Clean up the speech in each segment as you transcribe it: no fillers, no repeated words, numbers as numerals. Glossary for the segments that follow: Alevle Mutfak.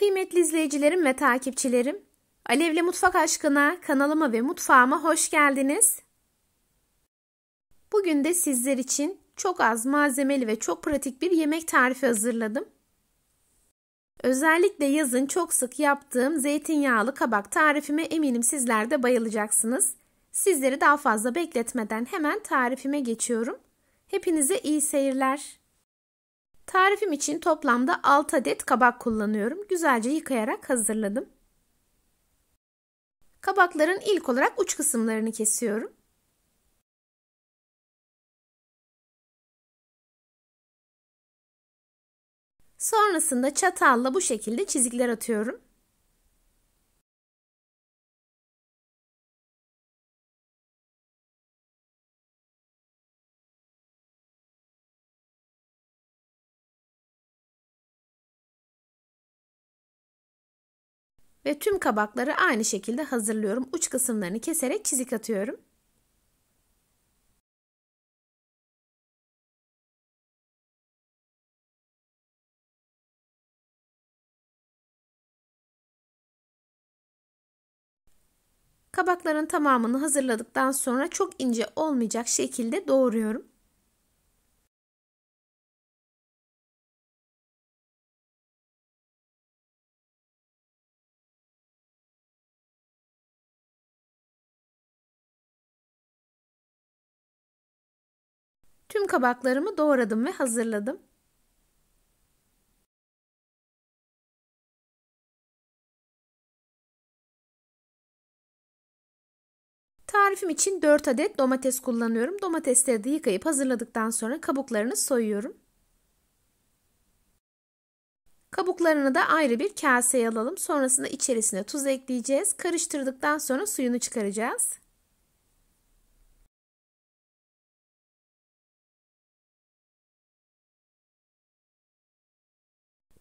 Kıymetli izleyicilerim ve takipçilerim, Alevle Mutfak aşkına, kanalıma ve mutfağıma hoş geldiniz. Bugün de sizler için çok az malzemeli ve çok pratik bir yemek tarifi hazırladım. Özellikle yazın çok sık yaptığım zeytinyağlı kabak tarifime eminim sizler de bayılacaksınız. Sizleri daha fazla bekletmeden hemen tarifime geçiyorum. Hepinize iyi seyirler. Tarifim için toplamda 6 adet kabak kullanıyorum. Güzelce yıkayarak hazırladım. Kabakların ilk olarak uç kısımlarını kesiyorum. Sonrasında çatalla bu şekilde çizikler atıyorum. Ve tüm kabakları aynı şekilde hazırlıyorum. Uç kısımlarını keserek çizik atıyorum. Kabakların tamamını hazırladıktan sonra çok ince olmayacak şekilde doğruyorum. Tüm kabaklarımı doğradım ve hazırladım. Tarifim için 4 adet domates kullanıyorum. Domatesleri de yıkayıp hazırladıktan sonra kabuklarını soyuyorum. Kabuklarını da ayrı bir kaseye alalım. Sonrasında içerisine tuz ekleyeceğiz. Karıştırdıktan sonra suyunu çıkaracağız.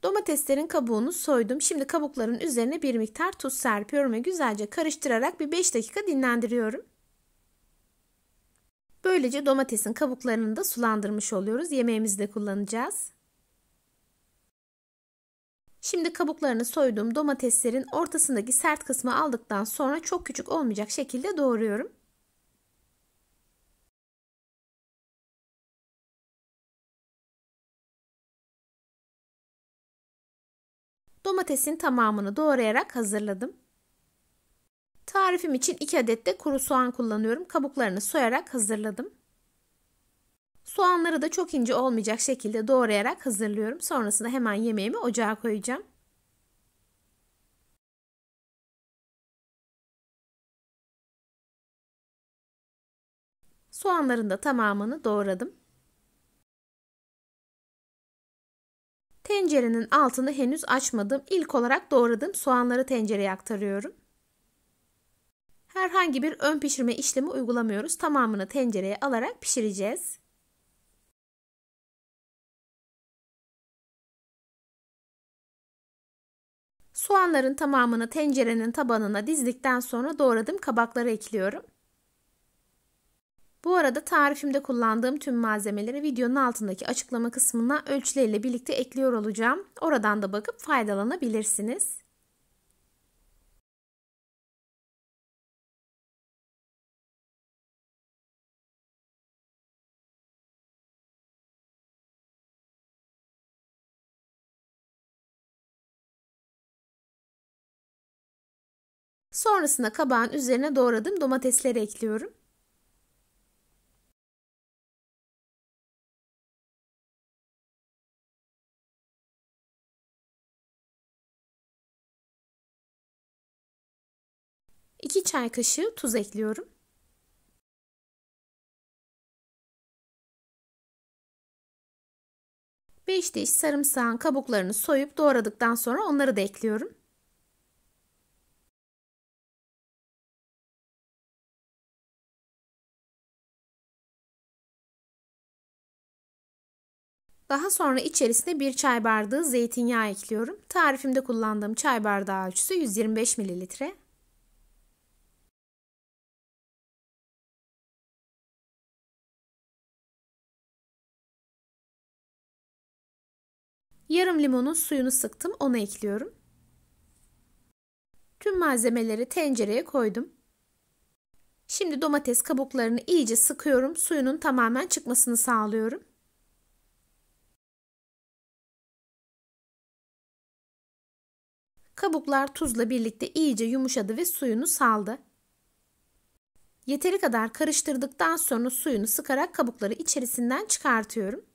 Domateslerin kabuğunu soydum. Şimdi kabukların üzerine bir miktar tuz serpiyorum ve güzelce karıştırarak bir 5 dakika dinlendiriyorum. Böylece domatesin kabuklarını da sulandırmış oluyoruz. Yemeğimizde kullanacağız. Şimdi kabuklarını soyduğum domateslerin ortasındaki sert kısmı aldıktan sonra çok küçük olmayacak şekilde doğruyorum. Domatesin tamamını doğrayarak hazırladım. Tarifim için 2 adet de kuru soğan kullanıyorum. Kabuklarını soyarak hazırladım. Soğanları da çok ince olmayacak şekilde doğrayarak hazırlıyorum. Sonrasında hemen yemeğimi ocağa koyacağım. Soğanların da tamamını doğradım. Tencerenin altını henüz açmadım. İlk olarak doğradığım soğanları tencereye aktarıyorum. Herhangi bir ön pişirme işlemi uygulamıyoruz. Tamamını tencereye alarak pişireceğiz. Soğanların tamamını tencerenin tabanına dizdikten sonra doğradığım kabakları ekliyorum. Bu arada tarifimde kullandığım tüm malzemeleri videonun altındaki açıklama kısmına ölçüleriyle birlikte ekliyor olacağım. Oradan da bakıp faydalanabilirsiniz. Sonrasında kabağın üzerine doğradığım domatesleri ekliyorum. Çay kaşığı tuz ekliyorum. Beş diş sarımsağın kabuklarını soyup doğradıktan sonra onları da ekliyorum. Daha sonra içerisine bir çay bardağı zeytinyağı ekliyorum. Tarifimde kullandığım çay bardağı ölçüsü 125 mililitre. Yarım limonun suyunu sıktım, onu ekliyorum. Tüm malzemeleri tencereye koydum. Şimdi domates kabuklarını iyice sıkıyorum. Suyunun tamamen çıkmasını sağlıyorum. Kabuklar tuzla birlikte iyice yumuşadı ve suyunu saldı. Yeteri kadar karıştırdıktan sonra suyunu sıkarak kabukları içerisinden çıkartıyorum.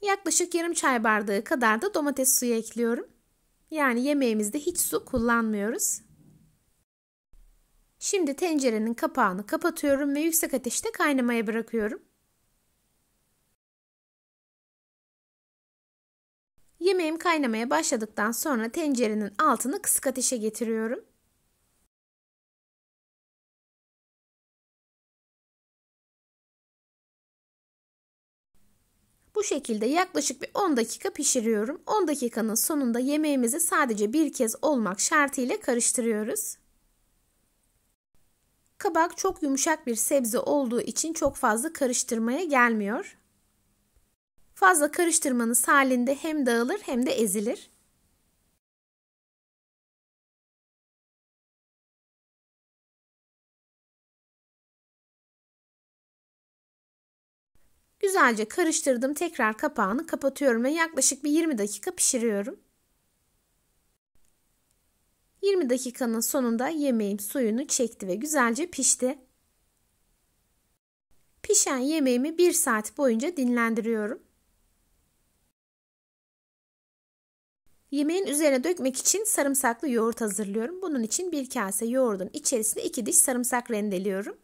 Yaklaşık yarım çay bardağı kadar da domates suyu ekliyorum. Yani yemeğimizde hiç su kullanmıyoruz. Şimdi tencerenin kapağını kapatıyorum ve yüksek ateşte kaynamaya bırakıyorum. Yemeğim kaynamaya başladıktan sonra tencerenin altını kısık ateşe getiriyorum. Bu şekilde yaklaşık bir 10 dakika pişiriyorum. 10 dakikanın sonunda yemeğimizi sadece bir kez olmak şartıyla karıştırıyoruz. Kabak çok yumuşak bir sebze olduğu için çok fazla karıştırmaya gelmiyor. Fazla karıştırmanız halinde hem dağılır hem de ezilir. Güzelce karıştırdım. Tekrar kapağını kapatıyorum ve yaklaşık bir 20 dakika pişiriyorum. 20 dakikanın sonunda yemeğim suyunu çekti ve güzelce pişti. Pişen yemeğimi 1 saat boyunca dinlendiriyorum. Yemeğin üzerine dökmek için sarımsaklı yoğurt hazırlıyorum. Bunun için bir kase yoğurdun içerisine 2 diş sarımsak rendeliyorum.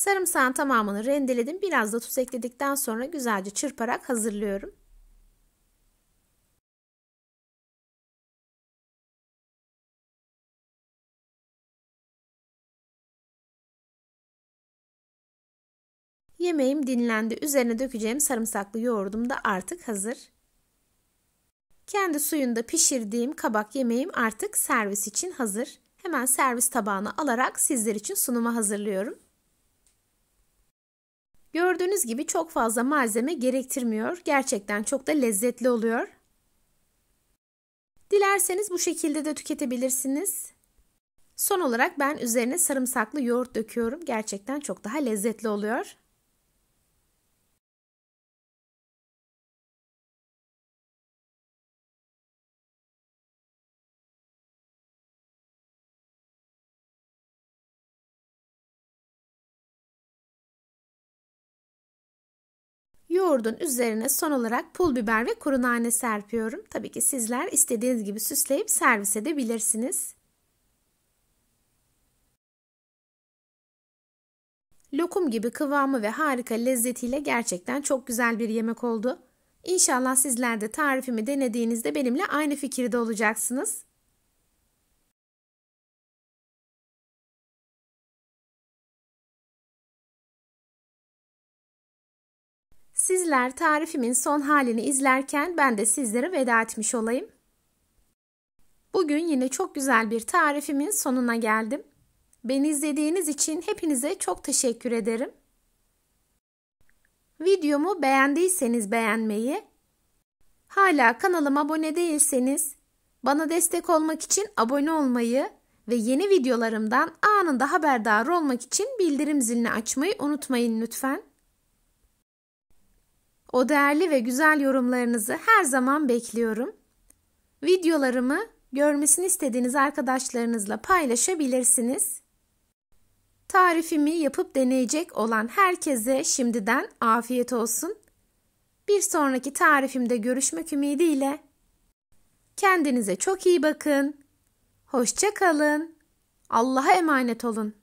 Sarımsağın tamamını rendeledim. Biraz da tuz ekledikten sonra güzelce çırparak hazırlıyorum. Yemeğim dinlendi. Üzerine dökeceğim sarımsaklı yoğurdum da artık hazır. Kendi suyunda pişirdiğim kabak yemeğim artık servis için hazır. Hemen servis tabağına alarak sizler için sunuma hazırlıyorum. Gördüğünüz gibi çok fazla malzeme gerektirmiyor. Gerçekten çok da lezzetli oluyor. Dilerseniz bu şekilde de tüketebilirsiniz. Son olarak ben üzerine sarımsaklı yoğurt döküyorum. Gerçekten çok daha lezzetli oluyor. Yoğurdun üzerine son olarak pul biber ve kuru nane serpiyorum. Tabii ki sizler istediğiniz gibi süsleyip servis edebilirsiniz. Lokum gibi kıvamı ve harika lezzetiyle gerçekten çok güzel bir yemek oldu. İnşallah sizler de tarifimi denediğinizde benimle aynı fikirde olacaksınız. Sizler tarifimin son halini izlerken ben de sizlere veda etmiş olayım. Bugün yine çok güzel bir tarifimin sonuna geldim. Beni izlediğiniz için hepinize çok teşekkür ederim. Videomu beğendiyseniz beğenmeyi, hala kanalıma abone değilseniz bana destek olmak için abone olmayı ve yeni videolarımdan anında haberdar olmak için bildirim zilini açmayı unutmayın lütfen. O değerli ve güzel yorumlarınızı her zaman bekliyorum. Videolarımı görmesini istediğiniz arkadaşlarınızla paylaşabilirsiniz. Tarifimi yapıp deneyecek olan herkese şimdiden afiyet olsun. Bir sonraki tarifimde görüşmek ümidiyle. Kendinize çok iyi bakın. Hoşça kalın. Allah'a emanet olun.